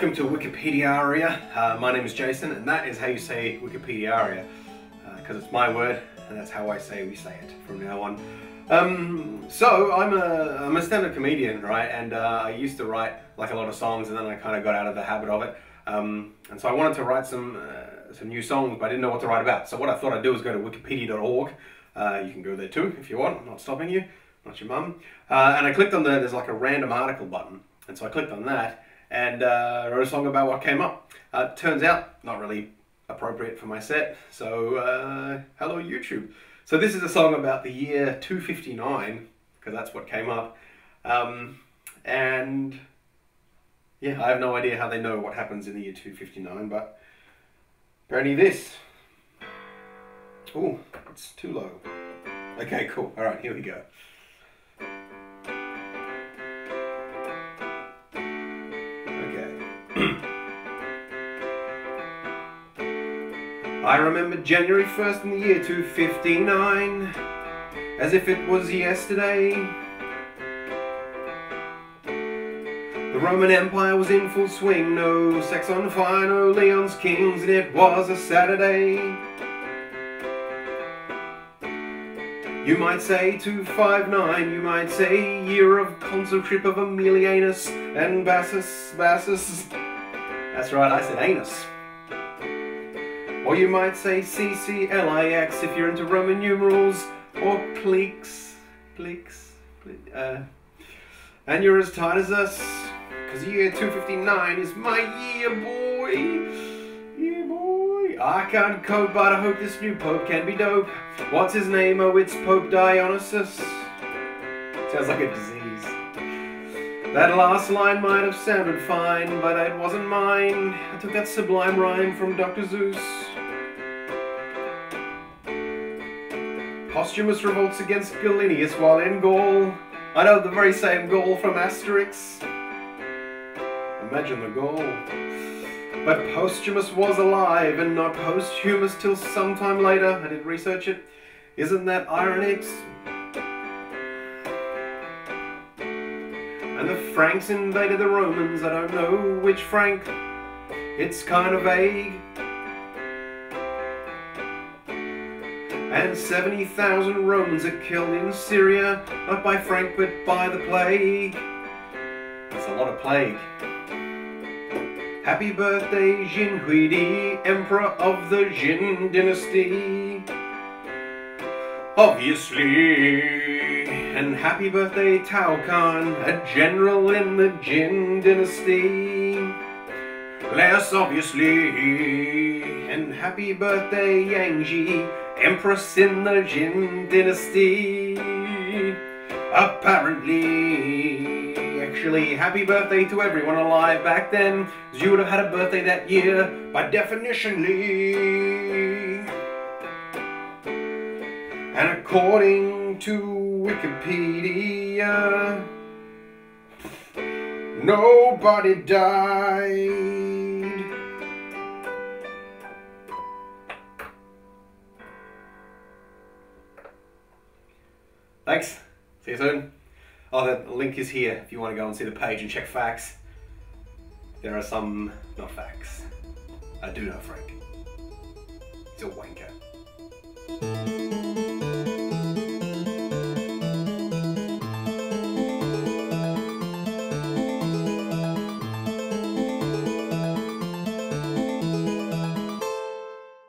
Welcome to Wikipediaria. My name is Jason, and that is how you say Wikipediaria, because it's my word, and that's how we say it from now on. So I'm a stand-up comedian, right? And I used to write like a lot of songs, and then I kind of got out of the habit of it. And so I wanted to write some new songs, but I didn't know what to write about. So what I thought I'd do is go to Wikipedia.org. You can go there too if you want. I'm not stopping you. Not your mum. And I clicked on there's like a random article button, and so I clicked on that. And wrote a song about what came up. Turns out, not really appropriate for my set, so hello YouTube. So this is a song about the year 259, because that's what came up. And yeah, I have no idea how they know what happens in the year 259, but apparently this. Oh, it's too low. Okay, cool, all right, here we go. I remember January 1st in the year 259, as if it was yesterday. The Roman Empire was in full swing, no sex on fire, no Leon's kings, and it was a Saturday. You might say 259, you might say year of consulship of Aemilianus and Bassus. That's right, I said anus. Or you might say CCLIX if you're into Roman numerals, or Plix. And you're as tight as us, because year 259 is my year, boy. I can't cope, but I hope this new Pope can be dope. What's his name? Oh, it's Pope Dionysus. Sounds like a disease. That last line might have sounded fine, but it wasn't mine. I took that sublime rhyme from Dr. Zeus. Posthumus revolts against Galenius while in Gaul. I know the very same Gaul from Asterix. Imagine the Gaul. But Posthumus was alive and not posthumous till sometime later. I did research it. Isn't that ironic? And the Franks invaded the Romans, I don't know which Frank, it's kind of vague. And 70,000 Romans are killed in Syria, not by Frank but by the plague. That's a lot of plague. Happy birthday Jin Hui Di, Emperor of the Jin Dynasty. Obviously. And happy birthday Tao Khan, a general in the Jin Dynasty. Less obviously. And happy birthday Yang Jie, Empress in the Jin Dynasty. Apparently. Actually, happy birthday to everyone alive back then, because you would have had a birthday that year, by definitionly. And according to Wikipedia, nobody died. Thanks. See you soon. Oh, the link is here if you want to go and see the page and check facts. There are some not facts. I do know Frank. He's a wanker.